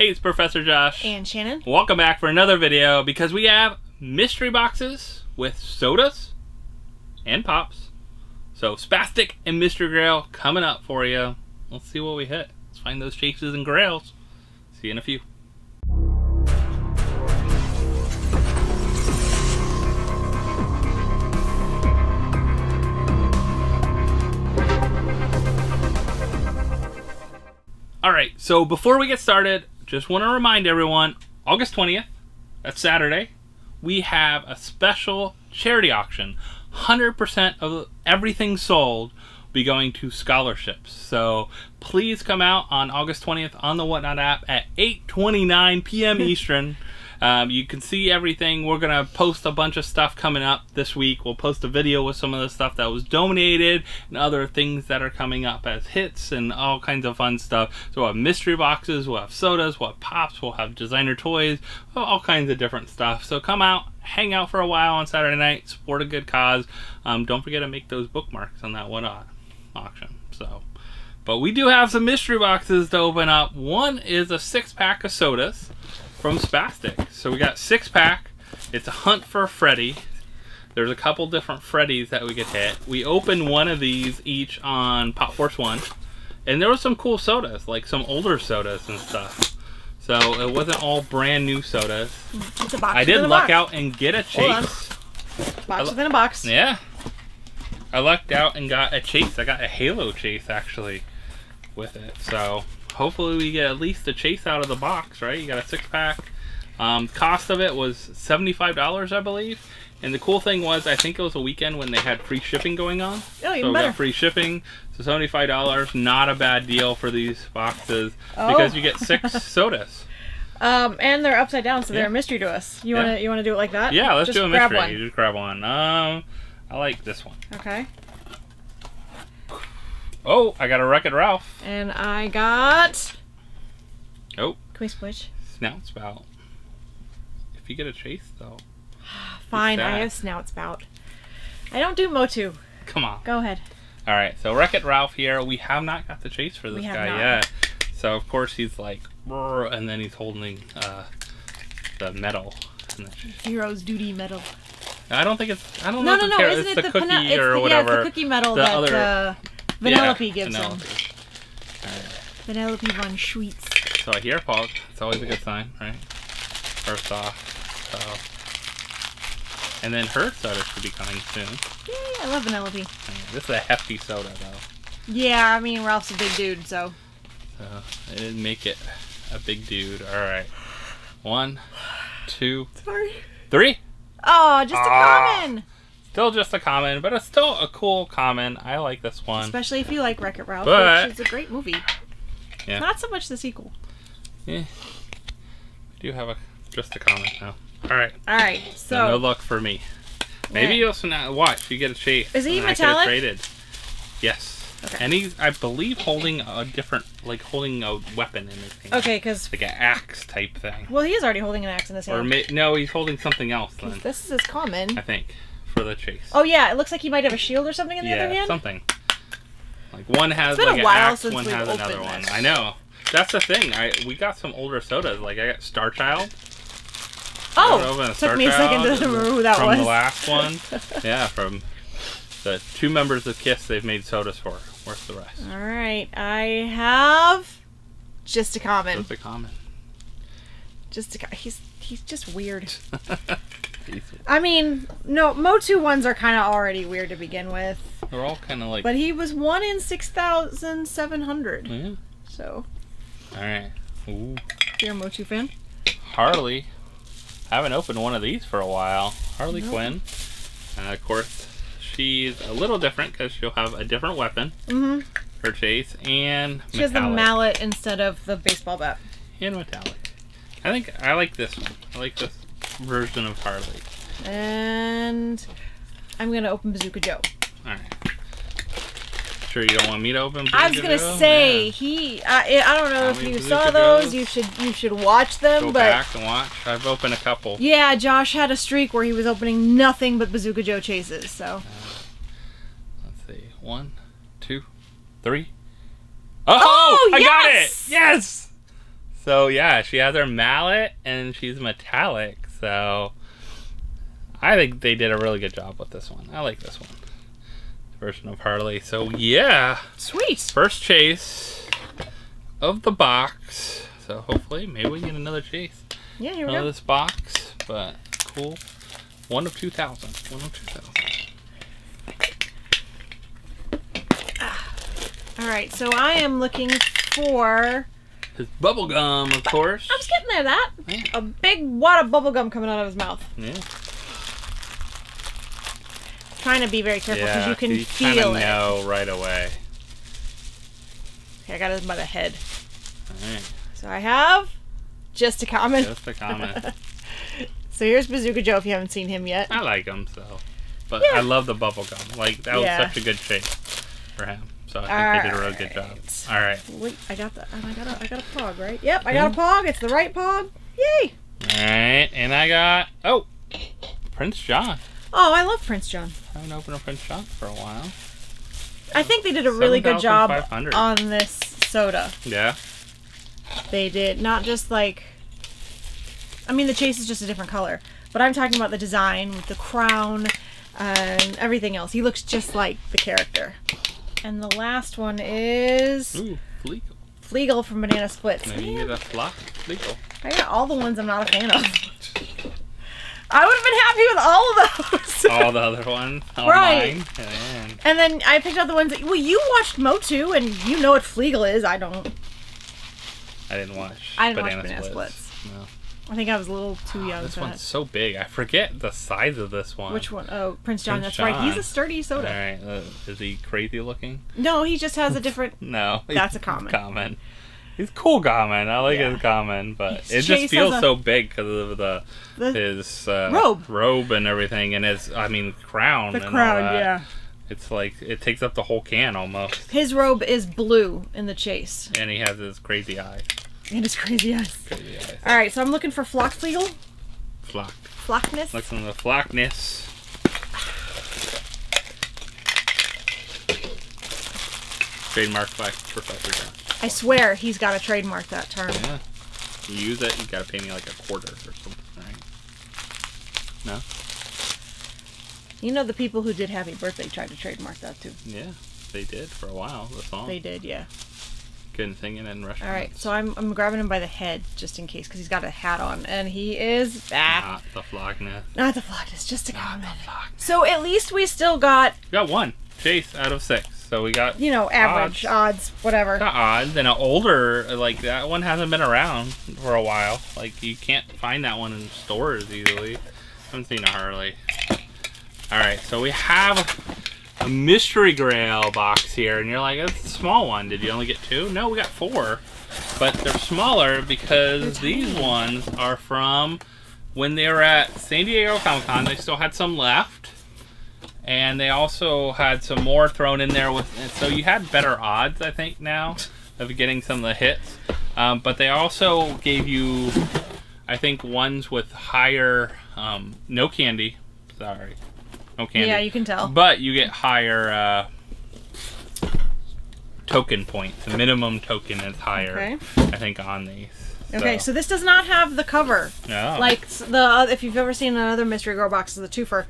Hey, it's Professor Josh. And Shannon. Welcome back for another video, because we have mystery boxes with sodas and pops. So Spastic and Mystery Grail coming up for you. Let's see what we hit. Let's find those chases and grails. See you in a few. Alright, so before we get started, just want to remind everyone, August 20th, that's Saturday, we have a special charity auction. 100% of everything sold will be going to scholarships. So please come out on August 20th on the WhatNot app at 8:29 p.m. Eastern. You can see everything. We're going to post a bunch of stuff coming up this week. We'll post a video with some of the stuff that was donated and other things that are coming up as hits and all kinds of fun stuff. So we'll have mystery boxes, we'll have sodas, we'll have pops, we'll have designer toys, all kinds of different stuff. So come out, hang out for a while on Saturday night, support a good cause. Don't forget to make those bookmarks on that WhatNot auction. So, but we do have some mystery boxes to open up. One is a 6-pack of sodas from Spastic. So we got 6-pack. It's a hunt for Freddy. There's a couple different Freddys that we could hit. We opened one of these each on Pop Force One, and there were some cool sodas, like some older sodas and stuff. So it wasn't all brand new sodas. It's a box. I did luck out and get a chase. Box within a box. Yeah. I lucked out and got a chase. I got a Halo chase actually with it. So hopefully we get at least a chase out of the box, right? You got a 6-pack. Cost of it was $75, I believe. And the cool thing was, I think it was a weekend when they had free shipping going on. Oh, even better. So we got free shipping. So $75, not a bad deal for these boxes. Oh. Because you get 6 sodas. And they're upside down, so they're a mystery to us. You wanna do it like that? Yeah, let's do a mystery. You just grab one. I like this one. Okay. Oh, I got a Wreck-It Ralph. And I got... Oh. Can we switch? Snout Spout. If you get a chase, though. Fine, I have Snout Spout. I don't do Motu. Come on. Go ahead. All right, so Wreck-It Ralph here. We have not got the chase for this guy yet. So, of course, he's like... And then he's holding the medal. Hero's Duty Medal. I don't think it's... I don't know if it's Isn't it the cookie or whatever. Yeah, it's the cookie medal that... Vanellope gives him. Vanellope Von Schweetz. So I hear Paul. It's always a good sign, right? First off. So. And then her soda should be coming soon. Yay, I love Vanellope. Yeah, this is a hefty soda, though. Yeah, I mean, Ralph's a big dude, so. So, I didn't make it a big dude. Alright. 1, 2, 3. Oh, just a common! Still just a common, but it's still a cool common. I like this one. Especially if you like Wreck-It Ralph, which is a great movie. Yeah. Not so much the sequel. Yeah. I do have just a common now. Alright. Alright, so... No luck for me. Maybe you'll watch. You get a chase. Is he metallic? Traded. Yes. Okay. And he's, I believe, holding a different... Like, holding a weapon in his hand. Okay, because... Like an axe type thing. Well, he is already holding an axe in his hand. Or no, he's holding something else then. This is his common. I think. For the chase. Oh yeah, it looks like he might have a shield or something in the other hand. Yeah, something. Like one has like an axe, one has another one. I know. That's the thing. We got some older sodas. Like I got Star Child. Oh, took me a second to remember who that was. From the last one. Yeah, from the 2 members of KISS they've made sodas for. Where's the rest? All right, I have just a common. Just a common. Just a he's just weird. I mean, no, Motu ones are kind of already weird to begin with. They're all kind of like... But he was 1 in 6,700. Yeah. So. Alright. Ooh. You're a Motu fan? Harley. Haven't opened one of these for a while. Harley Quinn. Of course, she's a little different because she'll have a different weapon. Mm-hmm. Her chase and metallic. She has the mallet instead of the baseball bat. And metallic. I think I like this one. I like this version of Harley. And I'm gonna open Bazooka Joe. Alright. Sure you don't want me to open Bazooka Joe? I was gonna say, I don't know if you saw those, you should watch them. Go back and watch. I've opened a couple. Yeah, Josh had a streak where he was opening nothing but Bazooka Joe chases, so. Let's see. 1, 2, 3. Oh! I got it! Yes! So yeah, she has her mallet and she's metallic. So I think they did a really good job with this one. I like this one. Version of Harley. So yeah. Sweet. First chase of the box. So hopefully maybe we get another chase. Yeah, here we go. Another this box, but cool. One of 2,000. One of 2,000. All right, so I am looking for his bubblegum, of course. I was getting there, that. Yeah. A big wad of bubblegum coming out of his mouth. Yeah. Trying to be very careful because you can feel it. Know right away. Okay, I got it by the head. All right. So I have just a comment. Just a comment. So here's Bazooka Joe if you haven't seen him yet. I like him, so. But yeah. I love the bubblegum. Like, that was such a good shape for him. So I think they did a real good job. All right. Wait, I got the, and I got a pog, right? Yep, I got a pog. It's the right pog. Yay. All right. And I got, oh, Prince John. Oh, I love Prince John. I haven't opened a Prince John for a while. I think they did a really good job on this soda. Yeah. They did. Not just like, I mean, the chase is just a different color, but I'm talking about the design with the crown and everything else. He looks just like the character. And the last one is... Ooh, Fleegle. Fleegle from Banana Splits. Maybe you get a flock Fleegle. I got all the ones I'm not a fan of. I would have been happy with all of those. All the other ones? All right. Mine. And then I picked out the ones that... Well, you watched Motu, and you know what Fleegle is. I don't. I didn't watch Banana Splits. No. I think I was a little too young for that. This one's so big. I forget the size of this one. Which one? Oh, Prince John. That's right. He's a sturdy soda. All right. Is he crazy looking? No, he just has a different... No. That's a common. Common. He's cool common. I like his common, but his just feels so big because of his robe and everything, and his crown. The crown, yeah. It's like it takes up the whole can almost. His robe is blue in the chase, and he has his crazy eyes. And his crazy eyes. Crazy eyes. All right, so I'm looking for Flockfleagle. Flock. Flockness. Looking for Flockness. Trademark by Professor John. I swear he's got to trademark that term. Yeah. You use it, you got to pay me like a quarter or something, right? No? You know the people who did Happy Birthday tried to trademark that too. Yeah, they did for a while, the song. They did, yeah. Couldn't sing it in Russian. All right, so I'm grabbing him by the head just in case because he's got a hat on. And he is back. Not the Flockness. Not the Flockness, just a comment. So at least we still got... We got one chase out of 6. So we got, you know, average, odds whatever. Not odds, and an older, like that one hasn't been around for a while. Like you can't find that one in stores easily. I haven't seen a Harley. All right, so we have a Mystery Grail box here, and you're like, that's a small one. Did you only get 2? No, we got 4, but they're smaller because these ones are from when they were at San Diego Comic-Con. They still had some left. And they also had some more thrown in there with, so you had better odds, I think, now of getting some of the hits. But they also gave you, I think, ones with higher, no candy. Sorry, no candy. Yeah, you can tell. But you get higher token points. The minimum token is higher, I think, on these. Okay, so this does not have the cover. No. Like the if you've ever seen another Mystery Girl box, the twofer.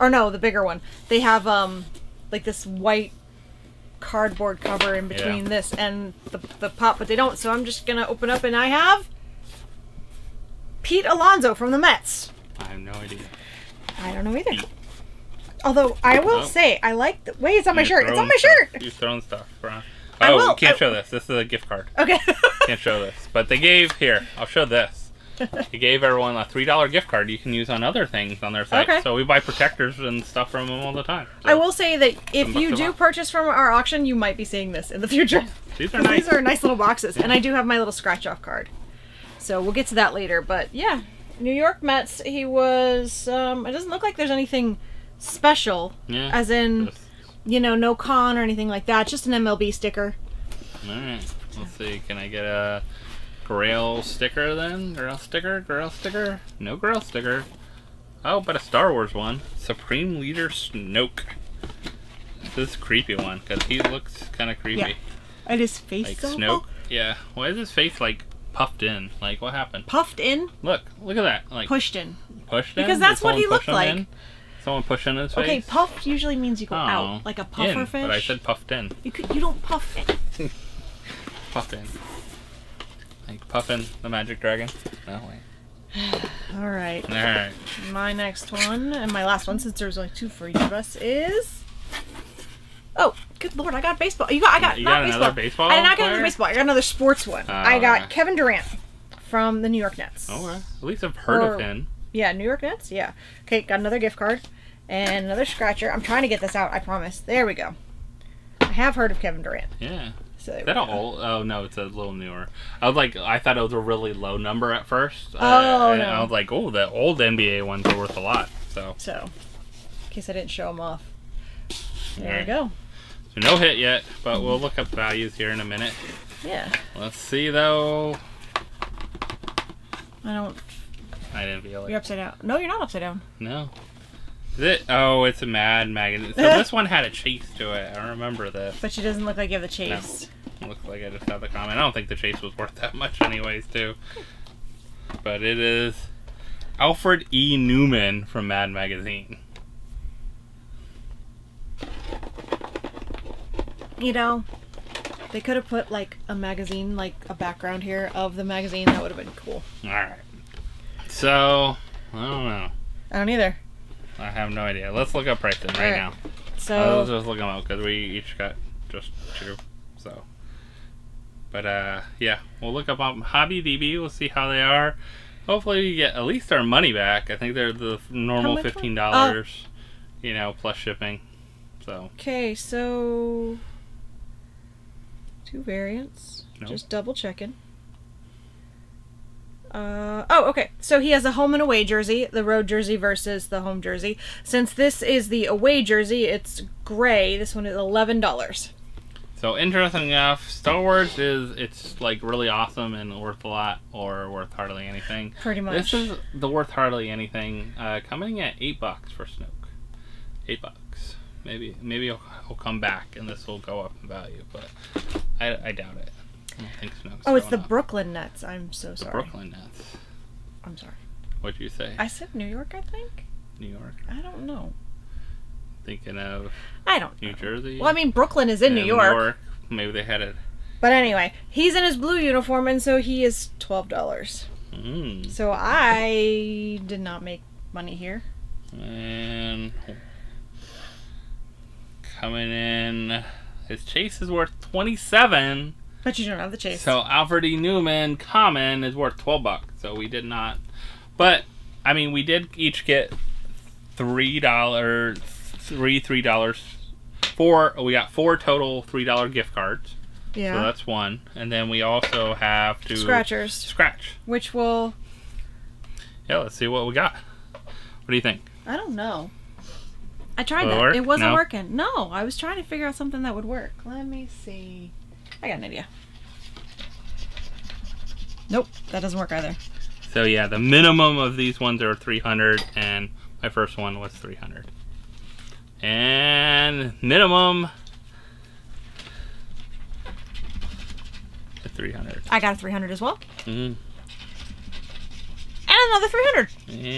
Or no, the bigger one. They have like this white cardboard cover in between this and the pop, but they don't. So I'm just gonna open up, and I have Pete Alonso from the Mets. I have no idea. I don't know either. Pete. Although I will say, I like the way it's on my shirt. It's on my shirt. You're throwing stuff around. Oh, we can't show this. This is a gift card. Okay. Can't show this, but they gave here. I'll show this. They gave everyone a $3 gift card you can use on other things on their site. Okay. So we buy protectors and stuff from them all the time. So I will say that if you do purchase from our auction, you might be seeing this in the future. These are nice. These are nice little boxes. And I do have my little scratch-off card. So we'll get to that later. But yeah, New York Mets, he was... it doesn't look like there's anything special. Yeah. As in, you know, no con or anything like that. Just an MLB sticker. All right. Let's see. Can I get a... Grail sticker then? Grail sticker? Grail sticker? No Grail sticker. Oh, but a Star Wars one. Supreme Leader Snoke. This is a creepy one because he looks kind of creepy. Yeah. And his face like Snoke? Yeah. Why is his face like puffed in. Like, what happened? Puffed in? Look at that. Like pushed in. Pushed in? Because that's what he looked like. In? Someone pushing his face? Okay, puffed usually means you go out. Like a puffer fish. But I said puffed in. You don't puff in. Puffed in. Like Puffin the Magic Dragon. No, wait. Alright. Alright. My next one, and my last one, since there's only two for each of us, is... Oh, good lord, I got baseball. You got another baseball? I did not get another baseball. I got another sports one. I got Kevin Durant from the New York Nets. Okay. At least I've heard of him. Yeah, New York Nets? Yeah. Okay, got another gift card. And another scratcher. I'm trying to get this out, I promise. There we go. I have heard of Kevin Durant. Yeah. So is that a whole? Oh, no, it's a little newer. I thought it was a really low number at first. And no. I was like, oh, the old NBA ones are worth a lot. So, in case I didn't show them off. There we go. So no hit yet, but we'll look up values here in a minute. Yeah. Let's see, though. I didn't feel it. You're upside down. No, you're not upside down. No. Oh, it's a Mad Magazine. So this one had a chase to it. I remember this. But she doesn't look like you have the chase. No. Looks like I just saw the comment. I don't think the chase was worth that much anyways, too. But it is Alfred E. Newman from Mad Magazine. You know, they could have put, like, a magazine, like, a background here of the magazine. That would have been cool. All right. So, I don't know. I don't either. I have no idea. Let's look up prices right now. So let's just look them up because we each got just two. So, but yeah, we'll look up on HobbyDB. We'll see how they are. Hopefully, we get at least our money back. I think they're the normal $15, you know, plus shipping. So. Okay, so two variants. Nope. Just double checking. Oh, okay. So he has a home and away jersey, the road jersey versus the home jersey. Since this is the away jersey, it's gray. This one is $11. So interesting enough, Star Wars it's like really awesome and worth a lot or worth hardly anything. Pretty much. This is the worth hardly anything, coming at $8 for Snoke. $8. Maybe he'll come back and this will go up in value, but I doubt it. I don't think Snoke's it's the Brooklyn Nets. I'm so sorry. The Brooklyn Nets. I'm sorry. What'd you say? I said New York, I think. New York? I don't know. Thinking of New Jersey? Well, I mean, Brooklyn is in New York. New York. Maybe they had it. But anyway, he's in his blue uniform, and so he is $12. Mm. So I did not make money here. And coming in, his chase is worth $27. But you don't have the chase. So Alfred E. Newman common is worth $12. So we did not, but I mean we did each get $3. We got four total $3 gift cards. Yeah. So that's one, and then we also have to scratch. Which will. Yeah, let's see what we got. What do you think? I don't know. I tried that. It wasn't working. No, I was trying to figure out something that would work. Let me see. I got an idea. Nope, that doesn't work either. So yeah, the minimum of these ones are 300, and my first one was 300. And minimum, 300. I got a 300 as well. Mm-hmm. And another 300.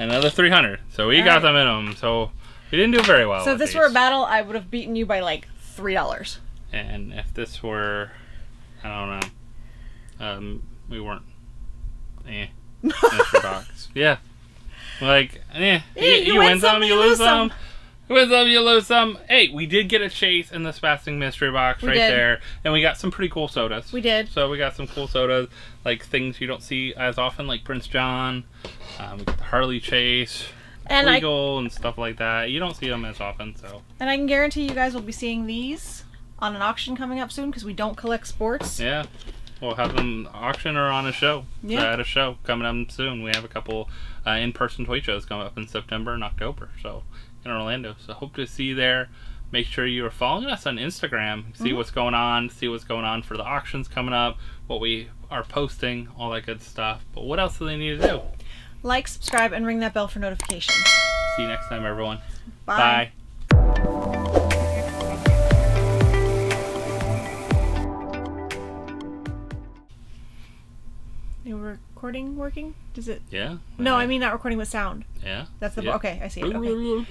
And another 300. So we got the minimum. So. We didn't do very well. So if this were a battle, I would have beaten you by like $3. And if this were, I don't know, we weren't. That's your box. Yeah. Like, you win some, you lose some. You win some, you lose some. Hey, we did get a chase in the Spastic mystery box right there. And we got some pretty cool sodas. We did. So we got some cool sodas, like things you don't see as often, like Prince John, we got the Harley Chase. And Fleegle and stuff like that. You don't see them as often, so. And I can guarantee you guys will be seeing these on an auction coming up soon because we don't collect sports. Yeah, we'll have them auction or on a show. Yeah, at a show coming up soon. We have a couple in-person toy shows coming up in September and October, so in Orlando. So hope to see you there. Make sure you are following us on Instagram. See what's going on. See what's going on for the auctions coming up. What we are posting, all that good stuff. But what else do they need to do? Like, subscribe, and ring that bell for notifications. See you next time, everyone. Bye. Bye. recording working? Does it? Yeah. No, I mean not recording with sound. Yeah. That's the okay. I see it. Okay.